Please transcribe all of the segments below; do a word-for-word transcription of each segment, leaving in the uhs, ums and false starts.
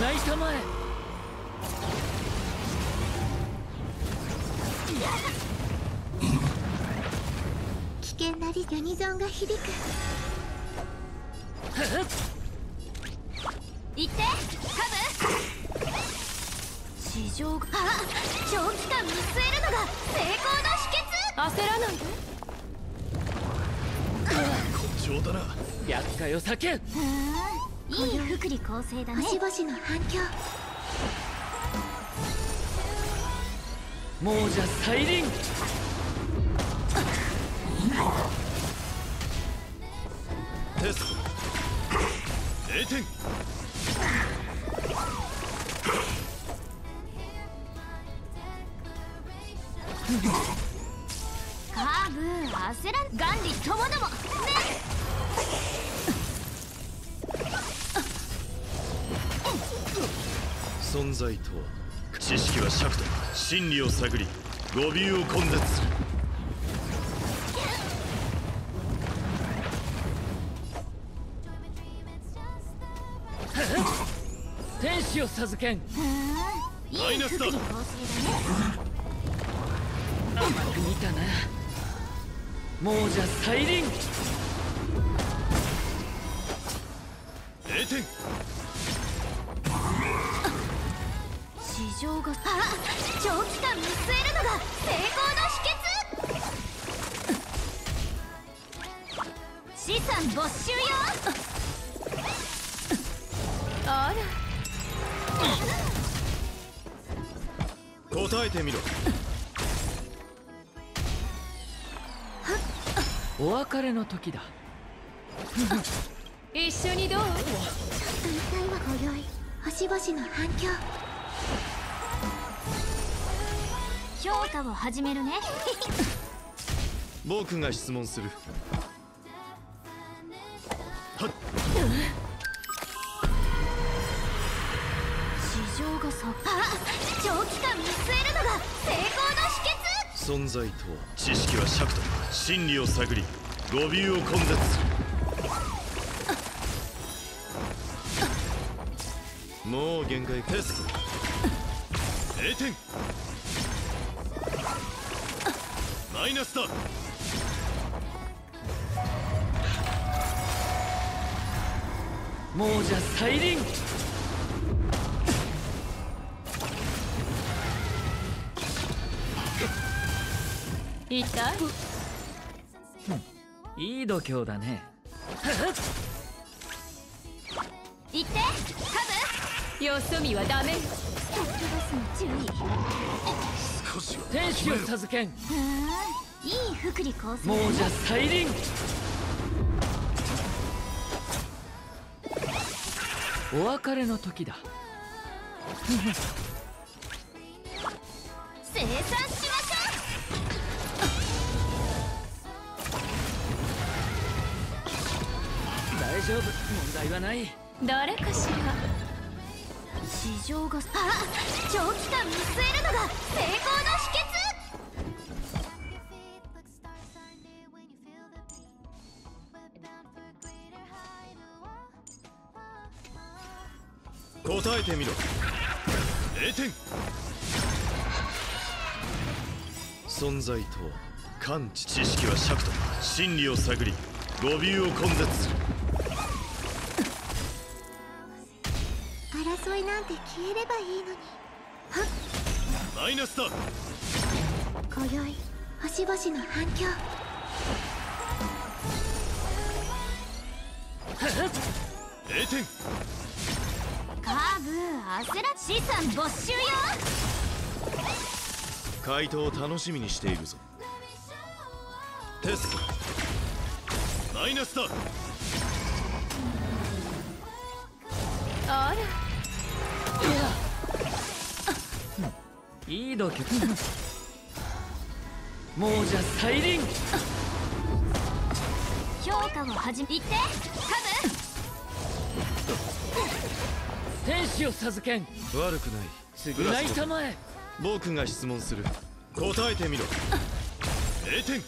ないたまえ。危険なりユニゾンが響く。行ってカブ。地上があ長期間見据えるのが成功の秘訣。焦らないで。誇張だな。厄介を避けん。いい福利厚生だね。星々の反響。もうじゃ再臨。テストれいてん。カーブ焦らん。眼利ともどもね。存在とは知識は尺と真理を探り語尾を根絶する。天使を授けん。マイナスだ。甘く見たな。もうじゃ再臨。れいてん。地上があ長期間見据えるのが成功の秘訣。資産没収よ。あら答えてみろ。お別れの時だ。一緒にどう。反対はご用意。星々の反響。評価を始めるね。僕が質問する。はっ、うん、市場がそっあ長期間見据えるのが成功の秘訣。存在とは知識は尺と真理を探り語尾を根絶する。もう限界。テストれいてん。マイナスだ。もうじゃ再臨。痛い。いい度胸だね。行ってカブ。よそ見はダメ。少し天使を授けん。いい福利厚生。もうじゃ再臨。お別れの時だ。生産しましょう。大丈夫、問題はない。誰かしら。地上があ長期間見据えるのが成功の秘訣。答えてみろ。れいてん。存在とは感知。知識は尺と真理を探り語尾を根絶する。争いなんて消えればいいのに。はっ、マイナスだ。今宵星々の反響。れいてん。カーブ焦らず資産没収よ。回答を楽しみにしているぞ。テストマイナスだ。あらいい度胸。もうじゃ再臨。評価を始めてカブ。天使を授けん。悪くない。償いたまえ。僕が質問する。答えてみろ。れいてん。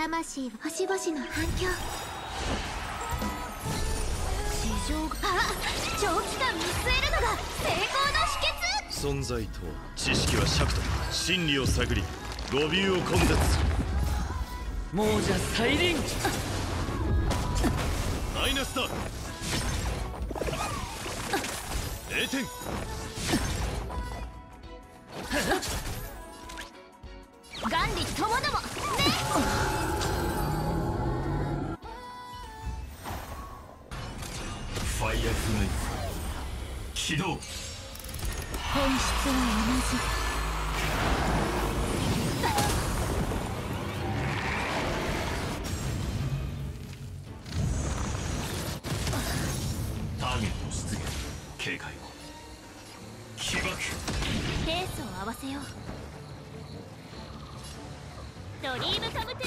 魂は星々の反響。地上が長期間見据えるのが成功の秘訣。存在とは知識は尺度、真理を探り語尾を混雑。亡者再臨。マイナスだ。れいてん。ガンディともどもね。ファイアフライ起動。本質は同じ。警戒を起爆。ペースを合わせよう。ドリームカムトゥルー。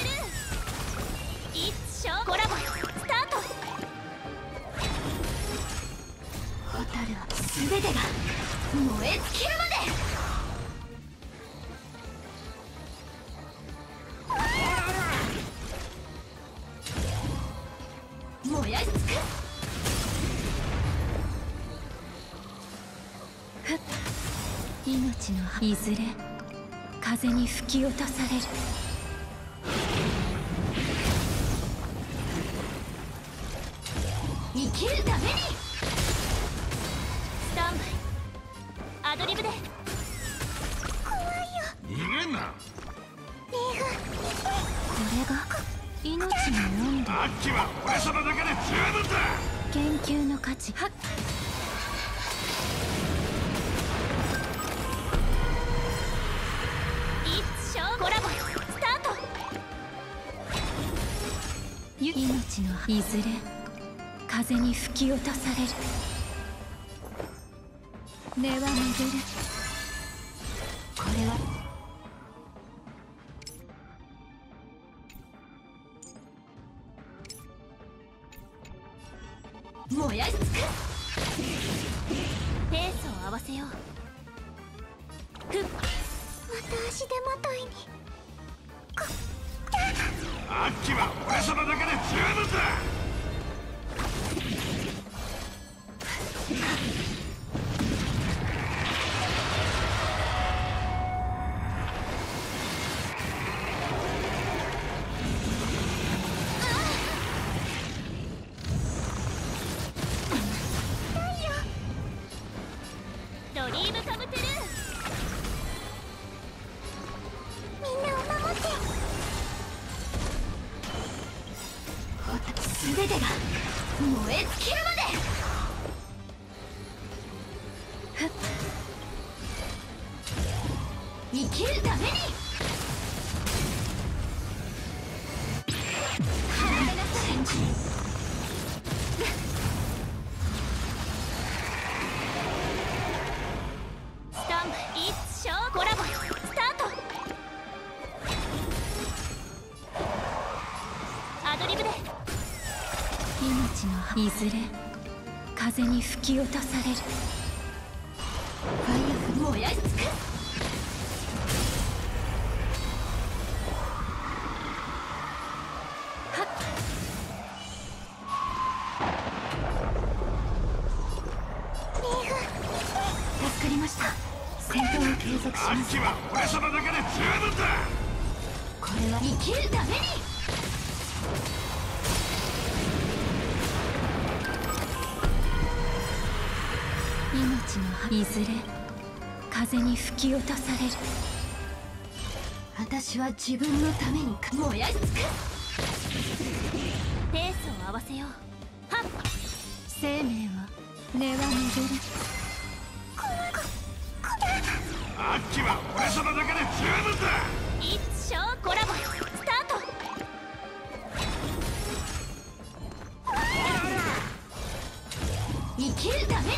イッツショーコラボスタート。ホタルは全てが燃え尽きるまで。いずれ風に吹き落とされる。生きるためにスタンバイ。アドリブで。怖いよ。逃げんな。リーフこれが命の温度。あっきは俺様だけで十分だ。研究の価値発揮。いずれ風に吹き落とされる。根は巡る。これは燃やしつく。ペースを合わせよう。ふっ、また足手まといに。こアッキは俺様だけで十分だ。ドリームカムトゥルー。全てが燃え尽きるまで。生きるために払いなさい。スタンバイ。イッツショーコラボスタート。アドリブで。いずれ風に吹き落とされる。ファイアフ燃やしつく。助かりました。戦闘を継続します。アンキは俺様だけで十分だ。これは生きるために。いずれ風に吹き落とされる。私は自分のために燃やしつく。ペースを合わせよう。はっ。生命は根は巡る。この子アッキは俺様だけで十分だ。イッツショーコラボスタート。生きるために